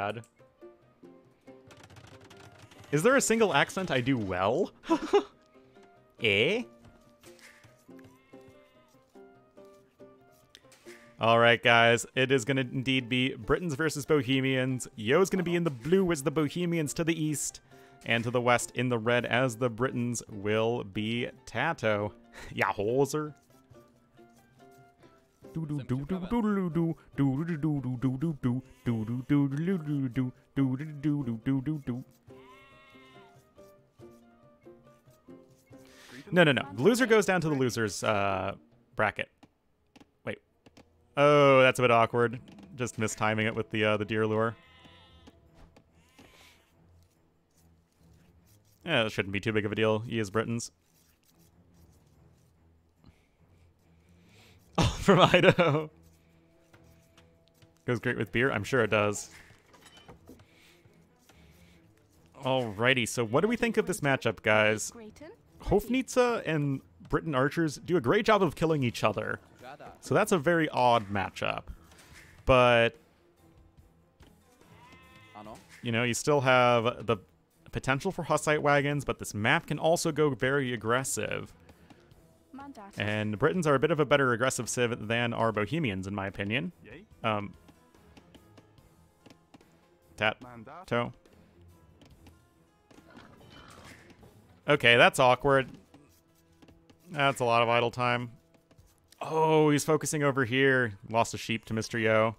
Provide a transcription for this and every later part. bad. Is there a single accent I do well? Eh? Alright, guys. It is going to indeed be Britons versus Bohemians. Yo's going to be in the blue as the Bohemians to the east. And to the west in the red as the Britons will be TaToh. Yeah, hoser. No. Loser goes down to the loser's bracket. Wait. Oh, that's a bit awkward. Just mistiming it with the deer lure. Yeah, that shouldn't be too big of a deal. He is Britons. Oh, from Idaho. Goes great with beer. I'm sure it does. Alrighty, so what do we think of this matchup, guys? Houfnice and Briton archers do a great job of killing each other. So that's a very odd matchup. But, you know, you still have the potential for Hussite wagons, but this map can also go very aggressive. And the Britons are a bit of a better aggressive civ than our Bohemians, in my opinion. TaToh. Okay, that's awkward. That's a lot of idle time. Oh, he's focusing over here. Lost a sheep to MrYo.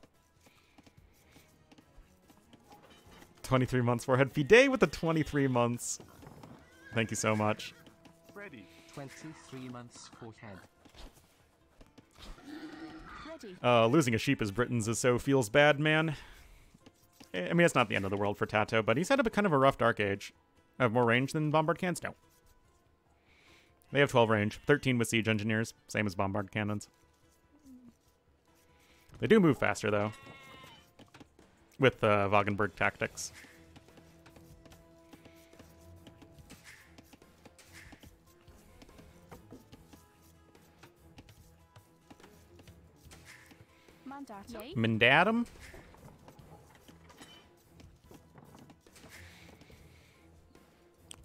23 months forehead. Fide with the 23 months. Thank you so much. Ready. 23 months forehead. Ready. Losing a sheep as Britons is so feels bad, man. I mean, it's not the end of the world for TaToh, but he's had a kind of a rough dark age. Have more range than Bombard Cannons? No. They have 12 range. 13 with Siege Engineers. Same as Bombard Cannons. They do move faster, though. With Wagenburg tactics. Mandatum?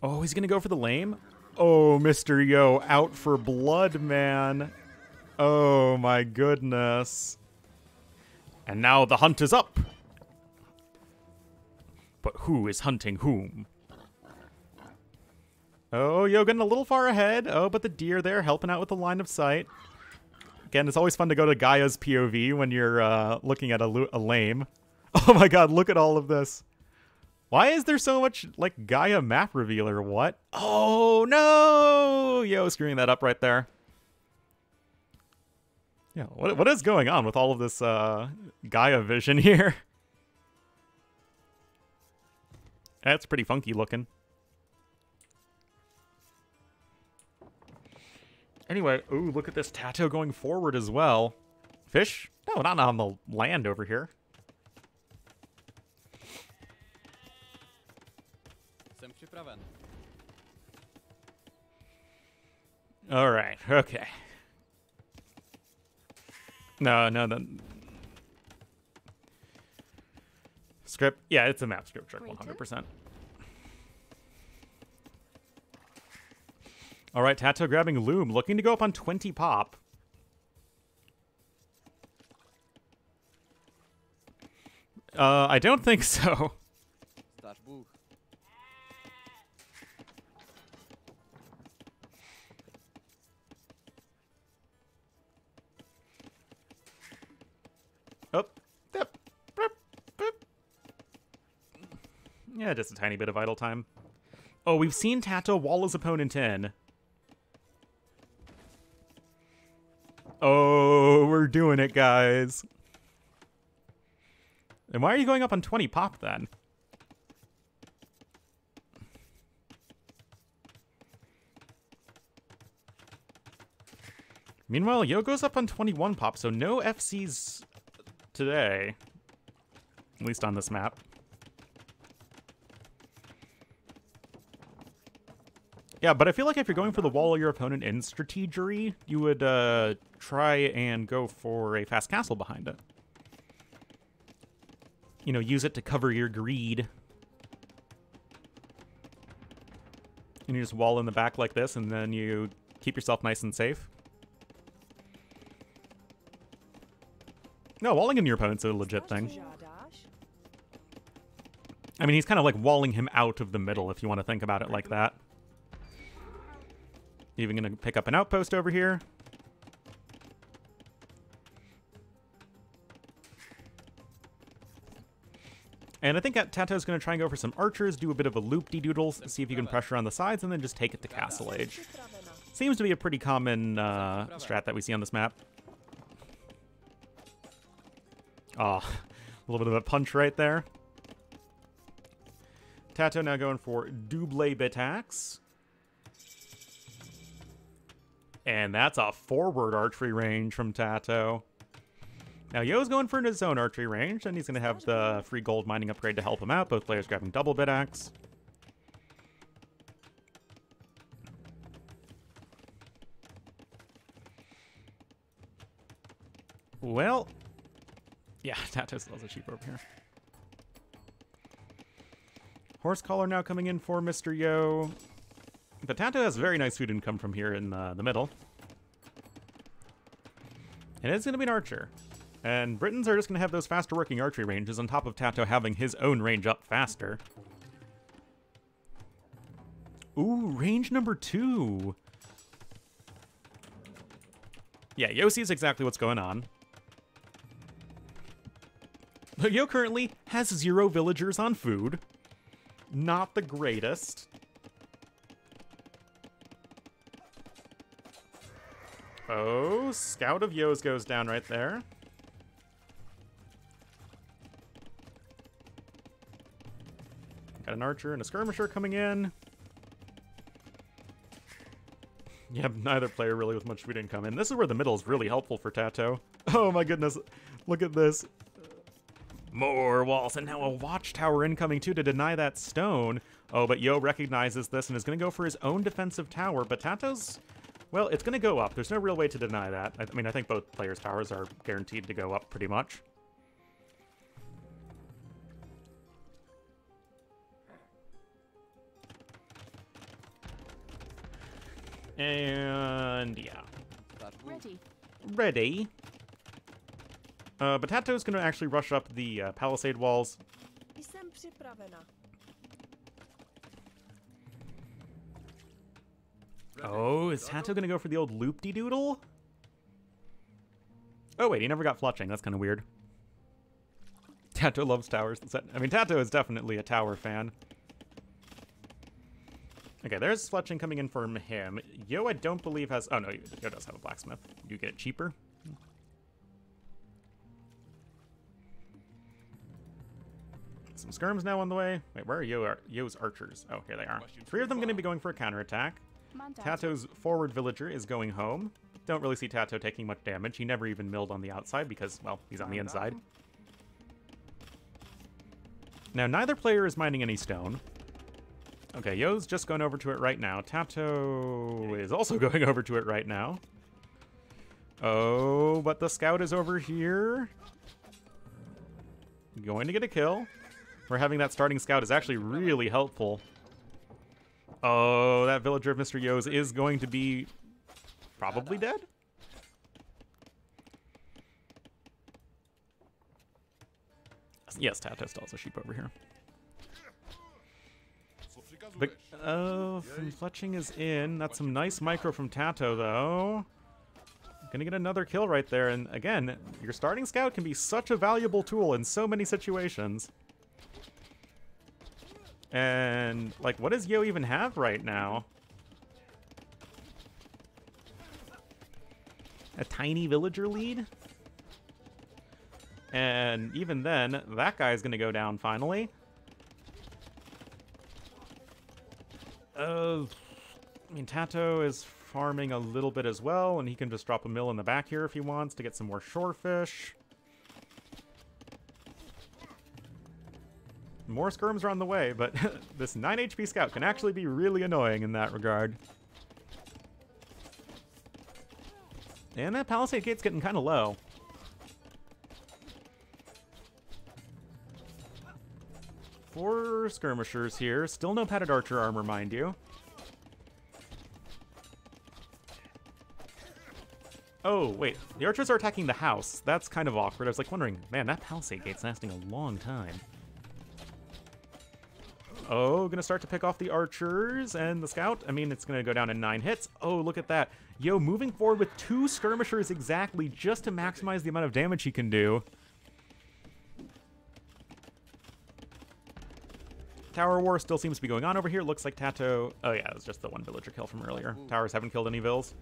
Oh, he's going to go for the lame? Oh, MrYo out for blood, man. Oh, my goodness. And now the hunt is up. But who is hunting whom? Oh, Yo getting a little far ahead. Oh, but the deer there helping out with the line of sight. Again, it's always fun to go to Gaia's POV when you're looking at a lame. Oh, my God, look at all of this. Why is there so much, like, Gaia map reveal or what? Oh, no! Yo, screwing that up right there. Yeah, what is going on with all of this Gaia vision here? That's pretty funky looking. Anyway, ooh, look at this TaToh going forward as well. Fish? No, not on the land over here. All right, okay. No. Script? Yeah, it's a map script trick, 100%. All right, TaToh grabbing Loom, looking to go up on 20 pop. I don't think so. Yeah, just a tiny bit of idle time. Oh, we've seen TaToh wall his opponent in. Oh, we're doing it, guys. And why are you going up on 20 pop then? Meanwhile, Yo goes up on 21 pop, so no FCs today. At least on this map. Yeah, but I feel like if you're going for the wall of your opponent in strategery, you would try and go for a fast castle behind it. you know, use it to cover your greed. And you just wall in the back like this, and then you keep yourself nice and safe. No, walling in your opponent's a legit thing. I mean, he's kind of like walling him out of the middle, if you want to think about it like that. Even going to pick up an outpost over here. And I think TaToh's going to try and go for some archers, do a bit of a loop-de-doodles, see if you can pressure on the sides, and then just take it to Castle Age. Seems to be a pretty common strat that we see on this map. Ah, oh, a little bit of a punch right there. TaToh now going for Double Bit Axe. And that's a forward archery range from TaToh. Now Yo's going for his own archery range, and he's going to have the free gold mining upgrade to help him out. Both players grabbing Double Bit Axe. Well, yeah, TaToh still has a sheep over here. Horse Collar now coming in for MrYo. The TaToh has very nice food income from here in the middle. And it's going to be an archer. And Britons are just going to have those faster working archery ranges on top of TaToh having his own range up faster. Ooh, range number 2. Yeah, Yo sees exactly what's going on. But Yo currently has 0 villagers on food. Not the greatest. Oh, scout of Yo's goes down right there. Got an archer and a skirmisher coming in. Yeah, neither player really with much food income. And this is where the middle is really helpful for TaToh. Oh my goodness, look at this. More walls, and now a watchtower incoming too to deny that stone. Oh, but Yo recognizes this and is going to go for his own defensive tower, but TaToh's, well, it's going to go up. There's no real way to deny that. I mean, I think both players' towers are guaranteed to go up pretty much. And yeah. Ready. Ready. But TaToh's going to actually rush up the palisade walls. Oh, is TaToh going to go for the old loop-de-doodle? Oh, wait, he never got Fletching. That's kind of weird. TaToh loves towers. I mean, TaToh is definitely a tower fan. Okay, there's Fletching coming in from him. Yo, I don't believe has... Oh, no, Yo does have a blacksmith. You get it cheaper. Some skirms now on the way. Wait, where are Yo's archers? Oh, here they are. 3 of them going to be going for a counterattack. TaToh's forward villager is going home. Don't really see TaToh taking much damage. He never even milled on the outside because, well, he's on the inside. Now, neither player is mining any stone. Okay, Yo's just going over to it right now. TaToh is also going over to it right now. Oh, but the scout is over here. Going to get a kill. We're having that starting scout is actually really helpful. Oh, that villager of MrYo's is going to be probably dead. Yes, TaToh still has a sheep over here. But, oh, Fletching is in. That's some nice micro from TaToh, though. Gonna get another kill right there. And again, your starting scout can be such a valuable tool in so many situations. And, like, what does Yo even have right now? A tiny villager lead? And even then, that guy's going to go down finally. I mean, TaToh is farming a little bit as well, and he can just drop a mill in the back here if he wants to get some more shorefish. More skirms are on the way, but this 9 HP scout can actually be really annoying in that regard. And that palisade gate's getting kind of low. 4 skirmishers here. Still no padded archer armor, mind you. Oh, wait. The archers are attacking the house. That's kind of awkward. I was like wondering, man, that palisade gate's lasting a long time. Oh, gonna start to pick off the archers and the scout. I mean, it's gonna go down in 9 hits. Oh, look at that. Yo, moving forward with 2 skirmishers exactly just to maximize the amount of damage he can do. Tower war still seems to be going on over here. Looks like TaToh... Oh yeah, it was just the 1 villager kill from earlier. Towers haven't killed any vills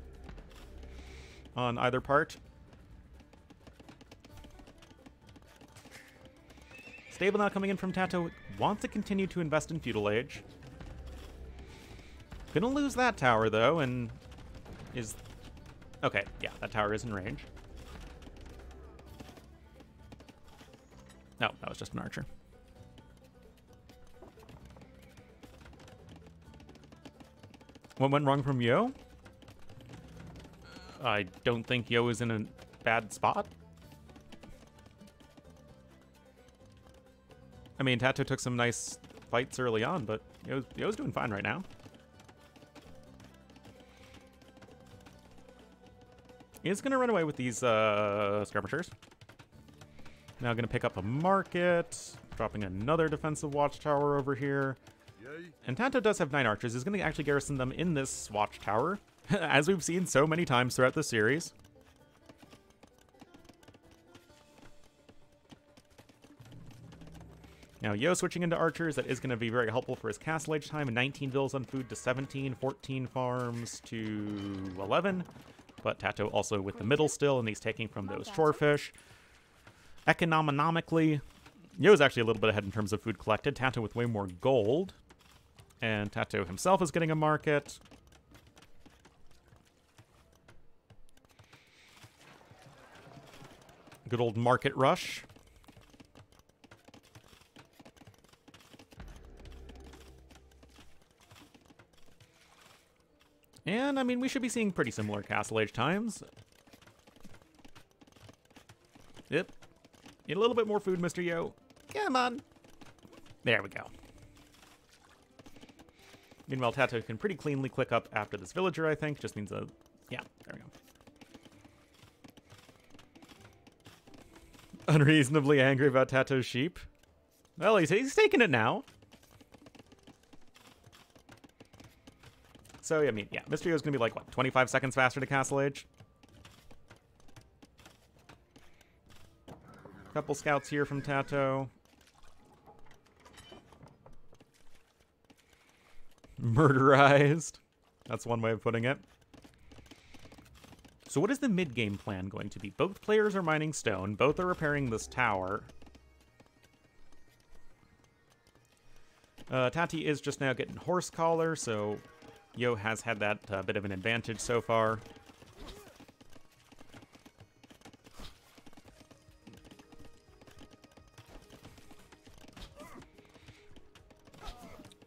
on either part. Stable now coming in from TaToh. Wants to continue to invest in Feudal Age. Gonna lose that tower, though, and is... Okay, yeah, that tower is in range. No, that was just an archer. What went wrong from Yo? I don't think Yo is in a bad spot. I mean, TaToh took some nice fights early on, but Yo's doing fine right now. He's going to run away with these skirmishers. Now going to pick up a market, dropping another defensive watchtower over here. And TaToh does have 9 archers. He's going to actually garrison them in this watchtower, as we've seen so many times throughout the series. Now, Yo switching into archers, that is going to be very helpful for his castle age time. 19 vills on food to 17, 14 farms to 11. But TaToh also with the middle still, and he's taking from those shorefish. Economically, Yo's actually a little bit ahead in terms of food collected. TaToh with way more gold. And TaToh himself is getting a market. Good old market rush. And, I mean, we should be seeing pretty similar Castle Age times. Yep. Need a little bit more food, MrYo. Come on. There we go. Meanwhile, TaToh can pretty cleanly click up after this villager, I think. Just needs a... Yeah, there we go. Unreasonably angry about TaToh's sheep. Well, he's taking it now. So, I mean, yeah, MrYo's going to be like, what, 25 seconds faster to Castle Age? Couple scouts here from TaToh. Murderized. That's one way of putting it. So what is the mid-game plan going to be? Both players are mining stone. Both are repairing this tower. TaToh is just now getting Horse Collar, so... Yo has had that bit of an advantage so far.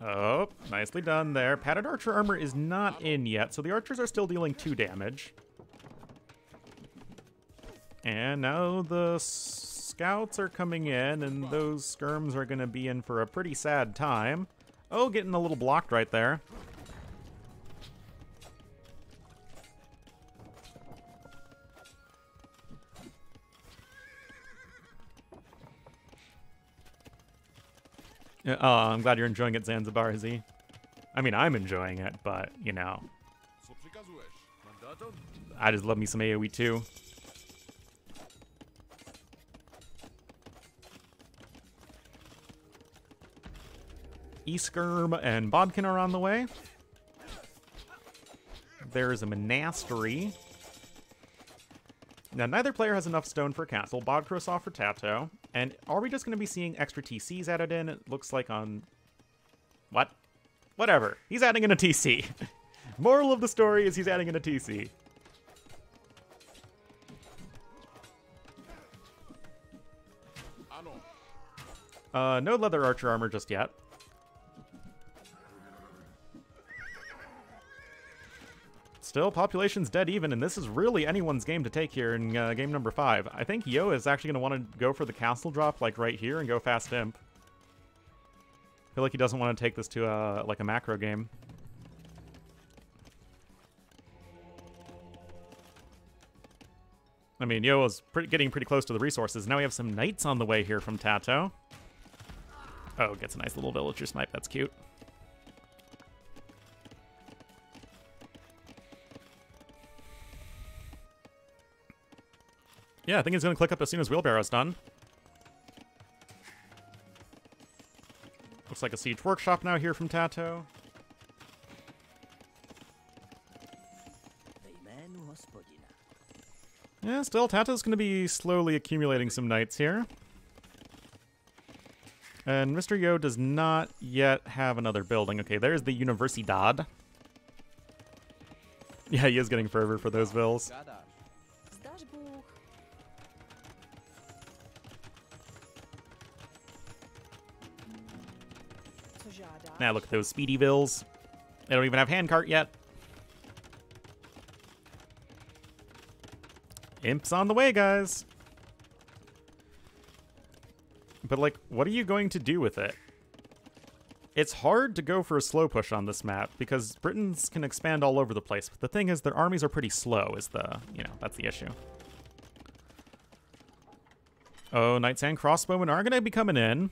Oh, nicely done there. Padded Archer Armor is not in yet, so the archers are still dealing 2 damage. And now the scouts are coming in, and those skirms are going to be in for a pretty sad time. Oh, getting a little blocked right there. Oh, I'm glad you're enjoying it, Zanzibar, Z. I mean, I'm enjoying it, but, you know. I just love me some AoE, too. Eskerm and Bodkin are on the way. There's a monastery. Now, neither player has enough stone for castle. Bodkros off for TaToh. And are we just going to be seeing extra TCs added in? It looks like on... What? Whatever. He's adding in a TC. Moral of the story is he's adding in a TC. No leather archer armor just yet. Still, population's dead even, and this is really anyone's game to take here in game number 5. I think Yo is actually going to want to go for the castle drop, like, right here and go fast imp. feel like he doesn't want to take this to a, like a macro game. I mean, Yo is getting pretty close to the resources. Now we have some knights on the way here from TaToh. Oh, gets a nice little villager snipe. That's cute. Yeah, I think he's going to click up as soon as Wheelbarrow's done. Looks like a siege workshop now here from TaToh. Yeah, still, TaToh's going to be slowly accumulating some knights here. And MrYo does not yet have another building. Okay, there's the Universidad. Yeah, he is getting fervor for those bills. Now look at those speedy bills. They don't even have handcart yet. Imp's on the way, guys. But, like, what are you going to do with it? It's hard to go for a slow push on this map because Britons can expand all over the place. But the thing is, their armies are pretty slow is the, you know, that's the issue. Oh, knights and crossbowmen are going to be coming in.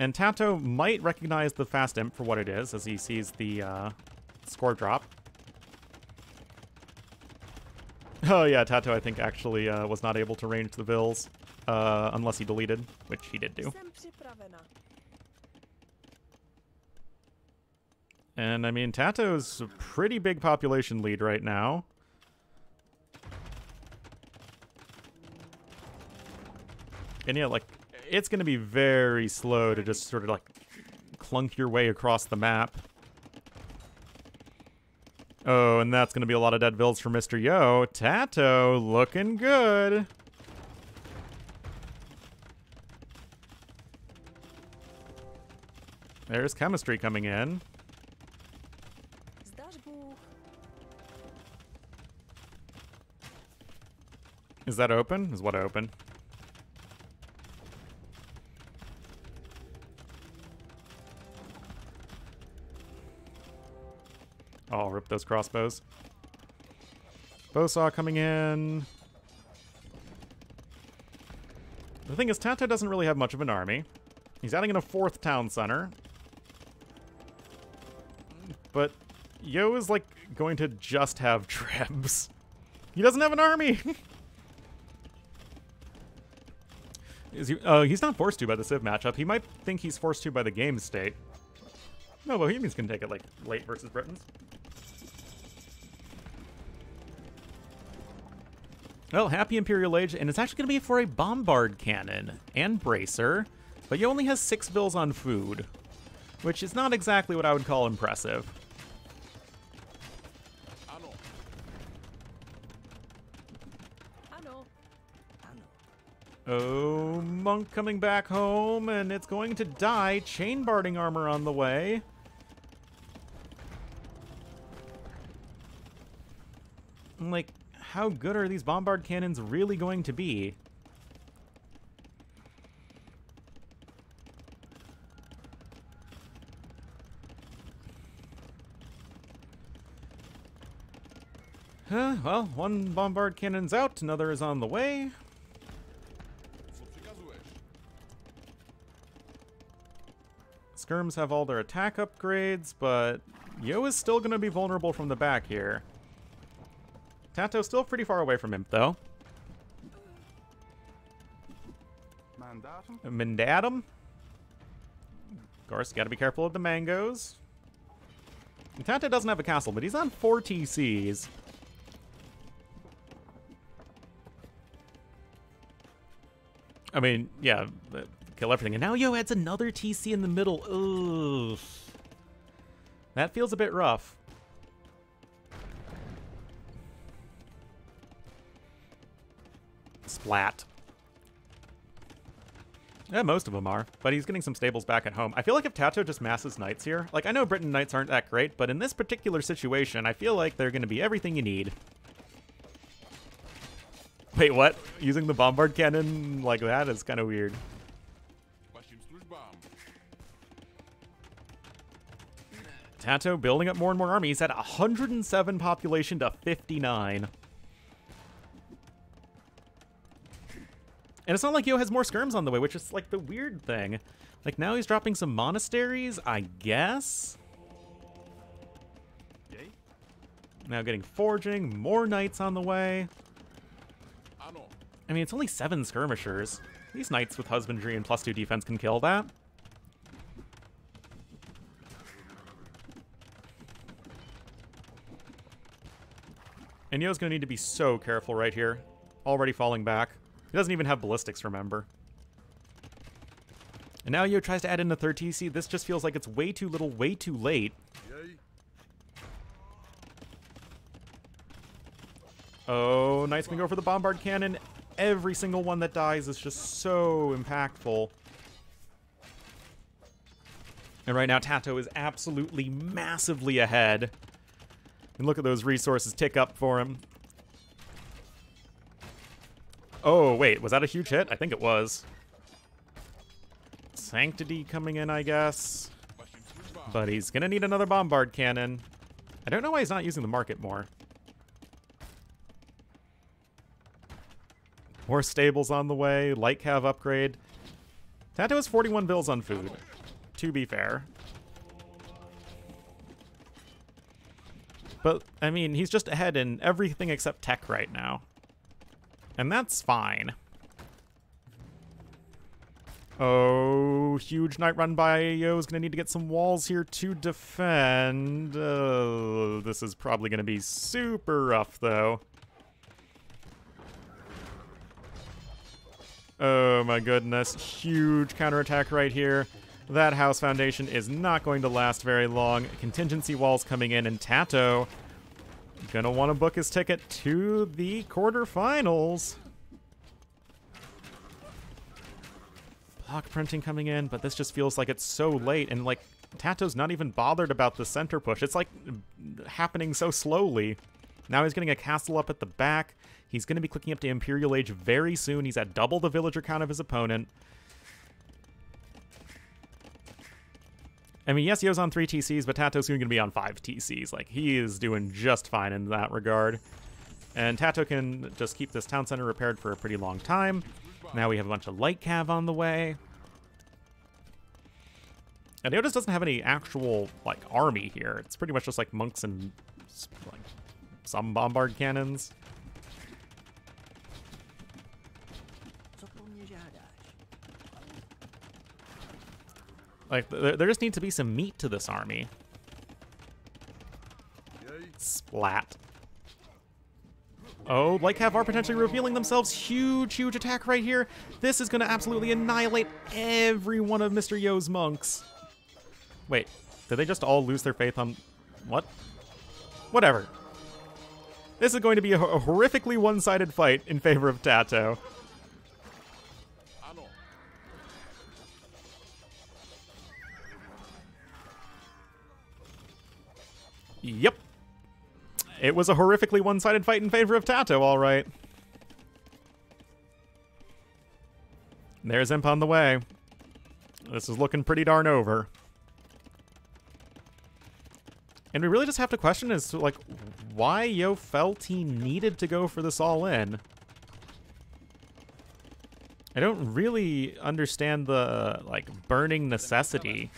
And TaToh might recognize the fast imp for what it is as he sees the score drop. Oh yeah, TaToh I think actually was not able to range the bills unless he deleted, which he did do. And I mean, TaToh's a pretty big population lead right now. And yeah, like, it's going to be very slow to just sort of like clunk your way across the map. Oh, and that's going to be a lot of dead builds for MrYo. TaToh looking good. There's Chemistry coming in. Is that open? Is what open? Oh, rip those crossbows. Bowsaw coming in. The thing is, TaToh doesn't really have much of an army. He's adding in a fourth town center. But Yo is, like, going to just have trebs. He doesn't have an army! Is he, he's not forced to by the Civ matchup. He might think he's forced to by the game state. No, Bohemians can take it, like, late versus Britons. Well, happy Imperial Age, and it's actually going to be for a Bombard Cannon and Bracer, but Yo only has 6 bills on food, which is not exactly what I would call impressive. Oh, Monk coming back home, and it's going to die. Chain Barding Armor on the way. I'm like, how good are these Bombard Cannons really going to be? Huh, well, one Bombard Cannon's out, another is on the way. Skirms have all their attack upgrades, but Yo is still going to be vulnerable from the back here. TaToh's still pretty far away from him, though. Mandatum? Of course, got to be careful of the mangoes. And TaToh doesn't have a castle, but he's on 4 TCs. I mean, yeah, kill everything. And now Yo adds another TC in the middle. Ugh. That feels a bit rough. Splat. Yeah, most of them are, but he's getting some stables back at home. I feel like if TaToh just masses knights here, like I know Briton knights aren't that great, but in this particular situation, I feel like they're going to be everything you need. Wait, what? Using the bombard cannon like that is kind of weird. TaToh building up more and more armies at 107 population to 59. And it's not like Yo has more skirms on the way, which is like the weird thing. Like now he's dropping some monasteries, I guess. Now getting forging, more knights on the way. I mean, it's only 7 skirmishers. These knights with husbandry and +2 defense can kill that. And Yo's gonna need to be so careful right here. Already falling back. He doesn't even have ballistics, remember. And now Yo tries to add in the third TC. This just feels like it's way too little, way too late. Oh, knights can go for the bombard cannon. Every single one that dies is just so impactful. And right now, TaToh is absolutely massively ahead. And look at those resources tick up for him. Oh, wait, was that a huge hit? I think it was. Sanctity coming in, I guess. But he's gonna need another bombard cannon. I don't know why he's not using the market more. More stables on the way, light cav upgrade. TaToh has 41 bills on food, to be fair. But, I mean, he's just ahead in everything except tech right now. And that's fine. Oh, huge knight run by Yo is going to need to get some walls here to defend. This is probably going to be super rough, though. Oh my goodness, huge counterattack right here. That house foundation is not going to last very long. Contingency walls coming in, and TaToh gonna want to book his ticket to the quarterfinals. Block printing coming in, but this just feels like it's so late, and like TaToh's not even bothered about the center push. It's like happening so slowly. Now he's getting a castle up at the back. He's going to be clicking up to Imperial Age very soon. He's at double the villager count of his opponent. I mean, yes, Yo's on 3 TCs, but TaToh's soon going to be on 5 TCs. Like, he is doing just fine in that regard. And TaToh can just keep this town center repaired for a pretty long time. Now we have a bunch of light cav on the way. And Yo just doesn't have any actual, like, army here. It's pretty much just, like, monks and, like, some bombard cannons. Like, there just needs to be some meat to this army. Splat. Oh, Light Cav are potentially revealing themselves. Huge, huge attack right here. This is going to absolutely annihilate every one of Mr. Yo's monks. Wait, did they just all lose their faith on... what? Whatever. This is going to be a horrifically one-sided fight in favor of TaToh. Yep. It was a horrifically one-sided fight in favor of TaToh, all right. There's Imp on the way. This is looking pretty darn over. And we really just have to question is, like, why Yo felt he needed to go for this all-in. I don't really understand the, like, burning necessity.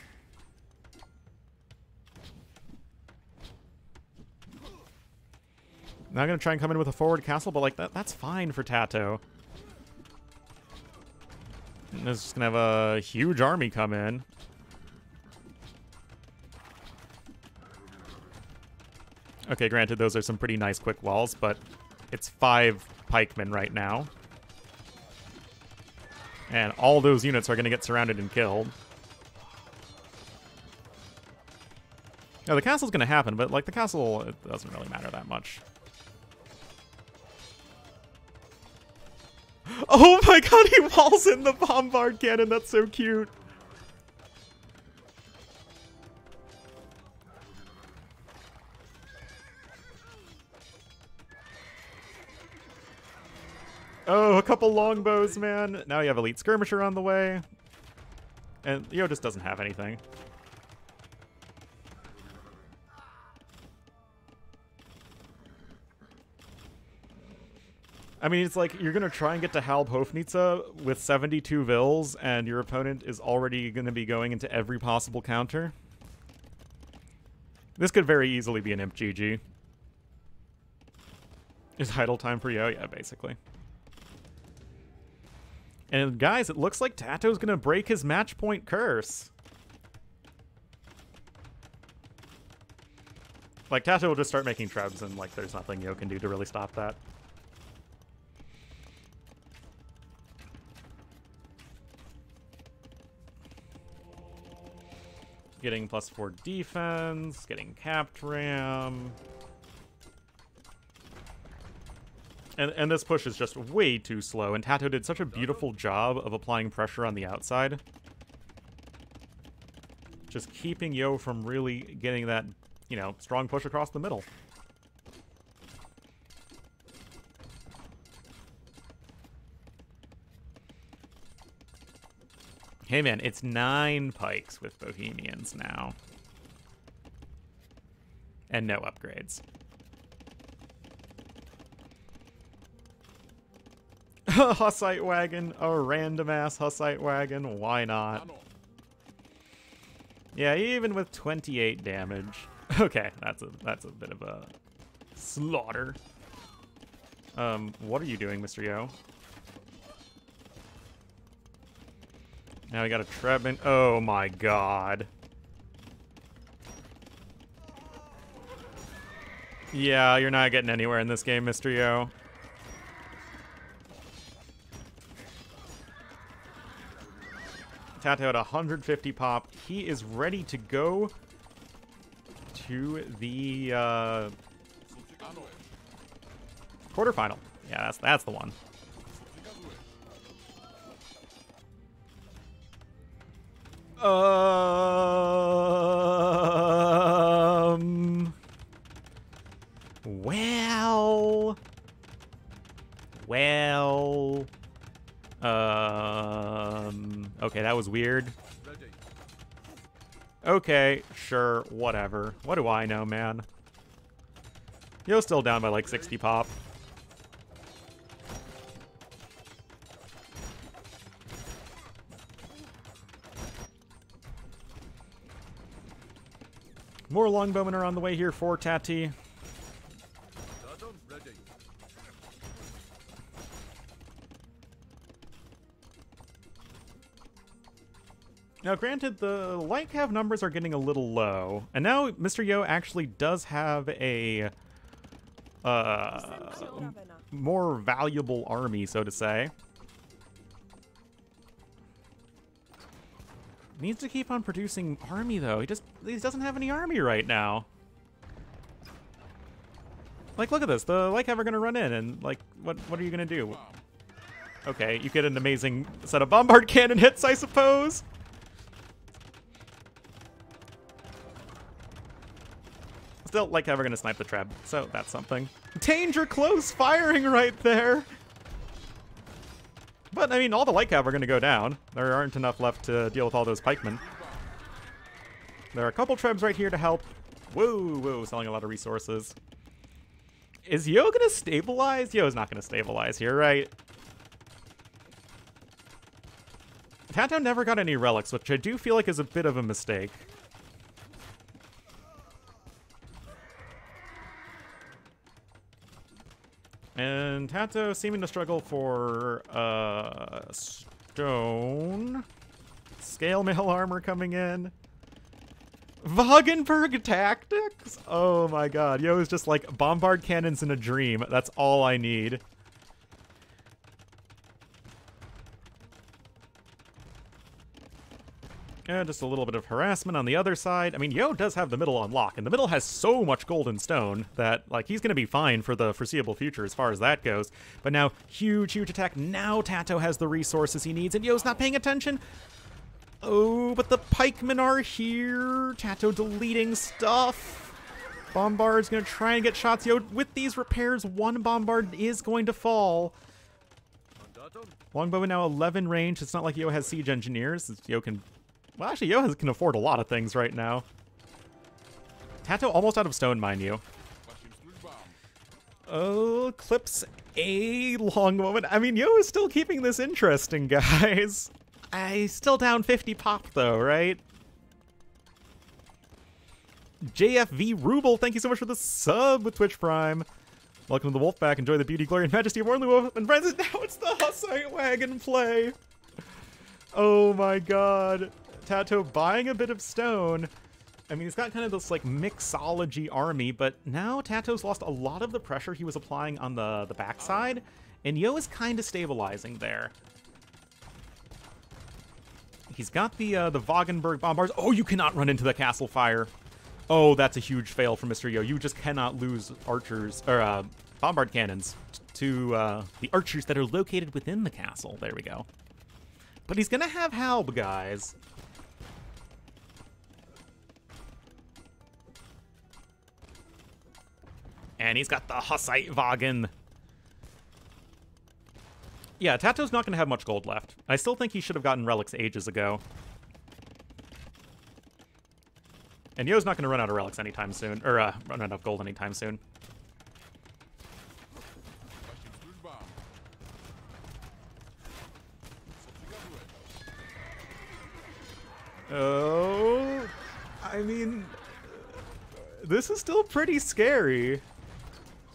Now I'm going to try and come in with a forward castle, but, like, that's fine for TaToh. It's just going to have a huge army come in. Okay, granted, those are some pretty nice quick walls, but it's 5 pikemen right now. And all those units are going to get surrounded and killed. Now, the castle's going to happen, but, like, the castle, it doesn't really matter that much. Oh my god, he walls in the bombard cannon. That's so cute. Oh, a couple longbows, man. Now you have Elite Skirmisher on the way. And Yo just doesn't have anything. I mean, it's like you're going to try and get to Halb Houfnice with 72 vills, and your opponent is already going to be going into every possible counter. This could very easily be an imp GG. Is idle time for Yo? Yeah, basically. And guys, it looks like TaToh's going to break his match point curse. Like, TaToh will just start making trebs, and, like, there's nothing Yo can do to really stop that. Getting +4 defense, getting capped ram. And this push is just way too slow, and TaToh did such a beautiful job of applying pressure on the outside. Just keeping Yo from really getting that, you know, strong push across the middle. Hey man, it's 9 pikes with Bohemians now. And no upgrades. A Hussite wagon, a random ass Hussite wagon, why not? Yeah, even with 28 damage. Okay, that's a bit of a slaughter. What are you doing, MrYo? Now we got a Trebin. Oh my god. Yeah, you're not getting anywhere in this game, MrYo. TaToh at 150 pop. He is ready to go to the quarterfinal. Yeah, that's the one. Okay, that was weird. Okay, sure, whatever. What do I know, man? Yo still down by like 60 pop. More longbowmen are on the way here for TaToh. Now, granted, the light cav numbers are getting a little low, and now MrYo actually does have a more valuable army, so to say. Needs to keep on producing army, though. He doesn't have any army right now. Like, look at this. The light cav are going to run in, and like, what are you going to do? Okay, you get an amazing set of bombard cannon hits, I suppose. Still, like, how we're gonna snipe the trap, so that's something. Danger close firing right there. But I mean, all the light cav are gonna go down. There aren't enough left to deal with all those pikemen. There are a couple trebs right here to help. Whoa, whoa, selling a lot of resources. Is Yo gonna stabilize? Yo's not gonna stabilize here, right? TaToh never got any relics, which I do feel like is a bit of a mistake. And TaToh seeming to struggle for stone. Scale Mail Armor coming in. Wagenburg tactics? Oh my god. Yo is just like, bombard cannons in a dream. That's all I need. And just a little bit of harassment on the other side. I mean, Yo does have the middle on lock, and the middle has so much gold and stone that, like, he's going to be fine for the foreseeable future as far as that goes. But now, huge, huge attack. Now TaToh has the resources he needs, and Yo's not paying attention. Oh, but the pikemen are here. TaToh deleting stuff. Bombard's going to try and get shots. Yo, with these repairs, one bombard is going to fall. Longbow now 11 range. It's not like Yo has siege engineers. Yo can... Well, actually, Yo can afford a lot of things right now. TaToh almost out of stone, mind you. Oh, clips a long moment. I mean, Yo is still keeping this interesting, guys. I still down 50 pop, though, right? JFV Ruble, thank you so much for the sub with Twitch Prime. Welcome to the Wolfpack. Enjoy the beauty, glory, and majesty of Ornlu and friends. And now it's the Hussite wagon play. Oh my god. TaToh buying a bit of stone. I mean, he's got kind of this, like, mixology army, but now TaToh's lost a lot of the pressure he was applying on the backside, and Yo is kind of stabilizing there. He's got the Wagenburg bombards. Oh, you cannot run into the castle fire. Oh, that's a huge fail for MrYo. You just cannot lose archers, or bombard cannons to the archers that are located within the castle. There we go. But he's going to have Halb, guys. And he's got the Hussite wagon. Yeah, TaToh's not going to have much gold left. I still think he should have gotten relics ages ago. And Yo's not going to run out of relics anytime soon, or run out of gold anytime soon. Oh, I mean, this is still pretty scary.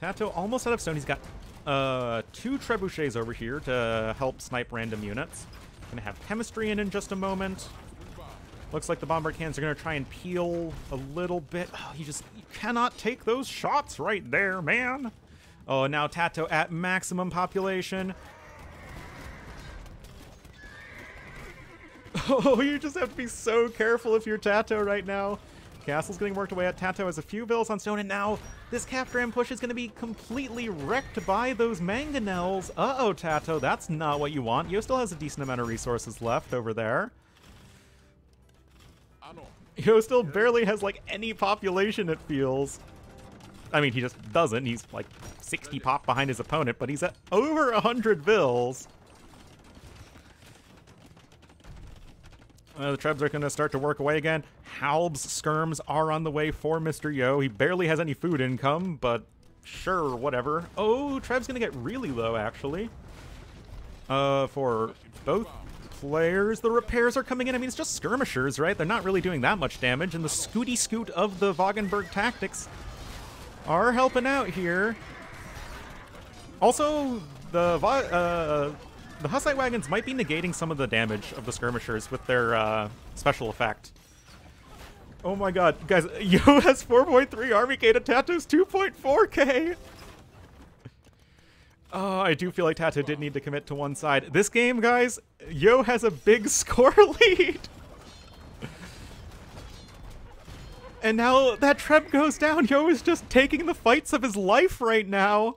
TaToh almost out of stone. He's got two trebuchets over here to help snipe random units. Gonna have chemistry in just a moment. Looks like the bombard cannons are gonna try and peel a little bit. Oh, you cannot take those shots right there, man. Oh, now TaToh at maximum population. Oh, you just have to be so careful if you're TaToh right now. Castle's getting worked away at. TaToh has a few bills on stone, and now this Capped ram push is going to be completely wrecked by those mangonels. Uh-oh, TaToh, that's not what you want. Yo still has a decent amount of resources left over there. Yo still barely has, like, any population, it feels. I mean, he just doesn't. He's, like, 60 pop behind his opponent, but he's at over 100 bills. The Trebs are going to start to work away again. Halb's skirms are on the way for MrYo. He barely has any food income, but sure, whatever. Oh, Treb's going to get really low, actually. For both players, the repairs are coming in. I mean, it's just skirmishers, right? They're not really doing that much damage, and the scooty-scoot of the Wagenburg tactics are helping out here. Also, the Hussite wagons might be negating some of the damage of the skirmishers with their special effect. Oh my god, guys, Yo has 4.3 army K to TaToh's 2.4K! Oh, I do feel like TaToh did need to commit to one side. This game, guys, Yo has a big score lead! And now that Treb goes down, Yo is just taking the fights of his life right now!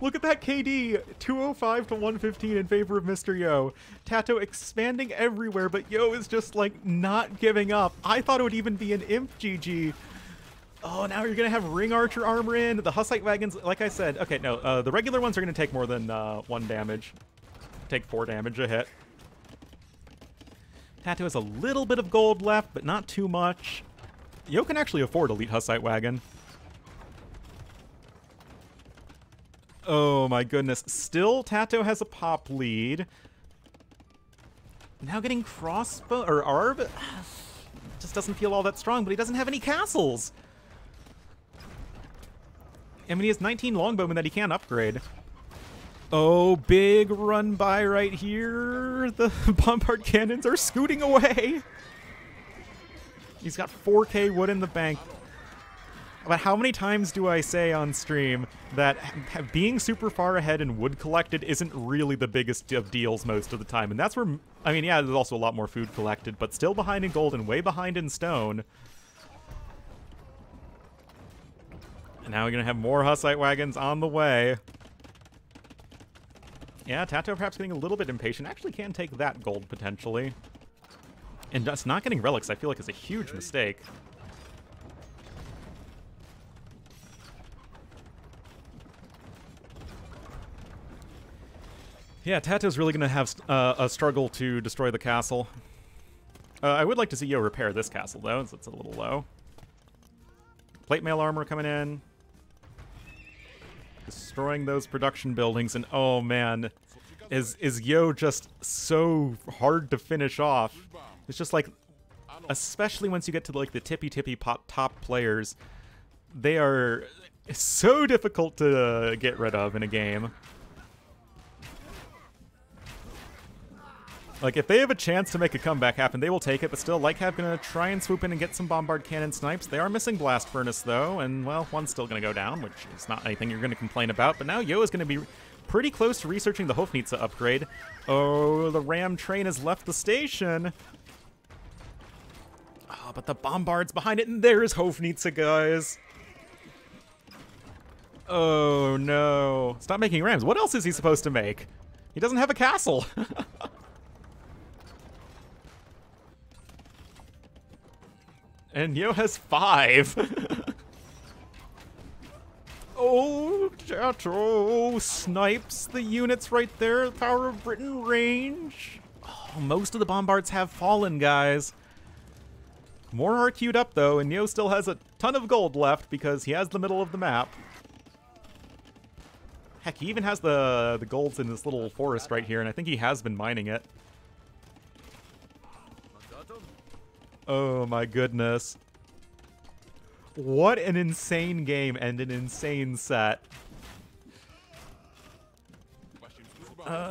Look at that KD, 205 to 115 in favor of MrYo. TaToh expanding everywhere, but Yo is just, like, not giving up. I thought it would even be an imp GG. Oh, now you're going to have Ring Archer Armor in. The Hussite wagons, like I said, okay, no, the regular ones are going to take more than one damage. Take 4 damage a hit. TaToh has a little bit of gold left, but not too much. Yo can actually afford Elite Hussite Wagon. Oh my goodness, still TaToh has a pop lead. Now getting crossbow, or arb? Just doesn't feel all that strong, but he doesn't have any castles. I mean, he has 19 longbowmen that he can't upgrade. Oh, big run by right here. The bombard cannons are scooting away. He's got 4K wood in the bank. But how many times do I say on stream that being super far ahead in wood collected isn't really the biggest of deals most of the time? And that's where, I mean, yeah, there's also a lot more food collected, but still behind in gold and way behind in stone. And now we're going to have more Hussite wagons on the way. Yeah, TaToh perhaps getting a little bit impatient. Actually can take that gold, potentially. And just not getting relics, I feel like, is a huge mistake. Yeah, TaToh's really going to have a struggle to destroy the castle. I would like to see Yo repair this castle, though, since it's a little low. Plate mail armor coming in. destroying those production buildings, and oh man, is Yo just so hard to finish off. It's just like, especially once you get to like the tippy top players, they are so difficult to get rid of in a game. Like, if they have a chance to make a comeback happen, they will take it, but still, Lightcap gonna try and swoop in and get some Bombard Cannon snipes. They are missing Blast Furnace, though, and, well, one's still gonna go down, which is not anything you're gonna complain about, but now Yo is gonna be pretty close to researching the Houfnice upgrade. Oh, the Ram train has left the station! Oh, but the Bombard's behind it, and there's Houfnice, guys! Oh, no. Stop making Rams. What else is he supposed to make? He doesn't have a castle! And Yo has 5. Oh, TaToh snipes the units right there. Power of Britain range. Oh, most of the Bombards have fallen, guys. More are queued up, though, and Yo still has a ton of gold left because he has the middle of the map. Heck, he even has the golds in this little forest right here, and I think he has been mining it. Oh my goodness. What an insane game and an insane set.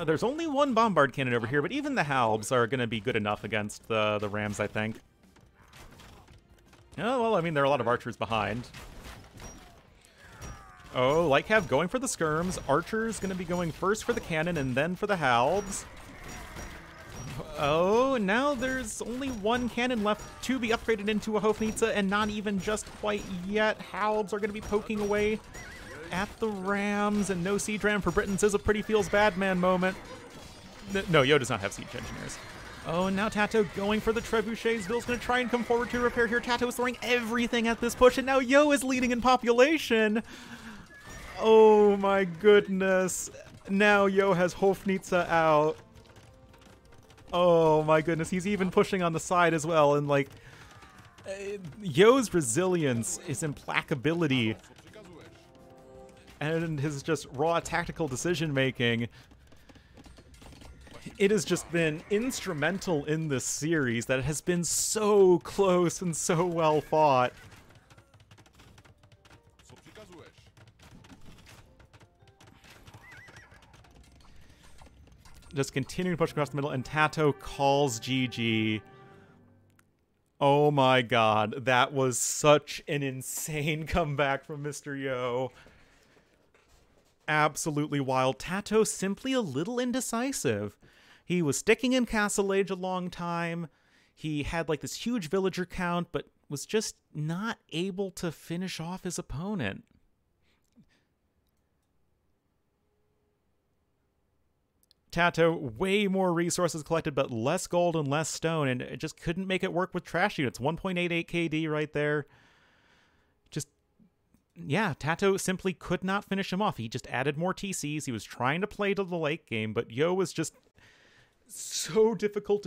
There's only one Bombard Cannon over here, but even the Halbs are going to be good enough against the Rams, I think. Oh, well, I mean, there are a lot of archers behind. Oh, Lightcap going for the skirms. Archer's going to be going first for the cannon and then for the Halbs. Oh, now there's only one cannon left to be upgraded into a Houfnice, and not even just quite yet. Halbs are going to be poking away at the Rams, and no Siege Ram for Britons is a pretty feels bad man moment. No, Yo does not have Siege Engineers. Oh, and now TaToh going for the trebuchets. Bill's going to try and come forward to repair here. TaToh is throwing everything at this push, and now Yo is leading in population. Oh my goodness. Now Yo has Houfnice out. Oh my goodness, he's even pushing on the side as well, and like, Yo's resilience, his implacability, and his just raw tactical decision making, it has just been instrumental in this series that has been so close and so well fought. Just continuing to push across the middle, and TaToh calls GG. Oh my god, that was such an insane comeback from MrYo. Absolutely wild. TaToh simply a little indecisive. He was sticking in Castle Age a long time. He had like this huge villager count, but was just not able to finish off his opponent. TaToh, way more resources collected, but less gold and less stone, and it just couldn't make it work with trash units. 1.88 KD right there. Just, yeah, TaToh simply could not finish him off. He just added more TCs. He was trying to play to the late game, but Yo was just so difficult to